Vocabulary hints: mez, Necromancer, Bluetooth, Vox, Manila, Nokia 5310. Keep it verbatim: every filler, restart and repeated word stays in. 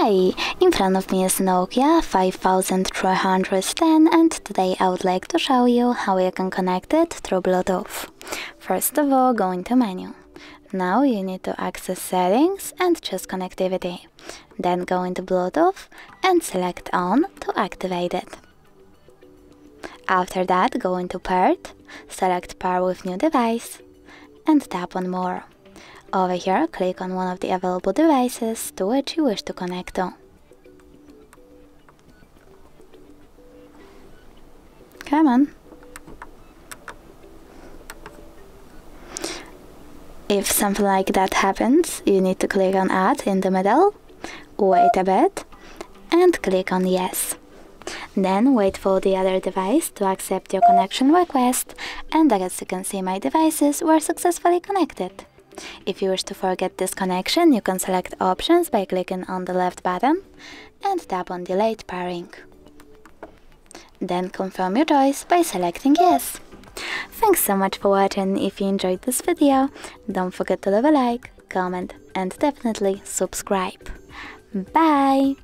Hi, in front of me is Nokia five thousand three hundred ten and today I would like to show you how you can connect it through Bluetooth. First of all, go into menu. Now you need to access settings and choose connectivity. Then go into Bluetooth and select on to activate it. After that, go into paired, select pair with new device and tap on more. Over here, click on one of the available devices to which you wish to connect to. Come on. If something like that happens, you need to click on Add in the middle, wait a bit, and click on Yes. Then wait for the other device to accept your connection request, and as you can see, my devices were successfully connected. If you wish to forget this connection, you can select options by clicking on the left button and tap on Delayed Pairing. Then confirm your choice by selecting Yes. Thanks so much for watching. If you enjoyed this video, don't forget to leave a like, comment and definitely subscribe. Bye!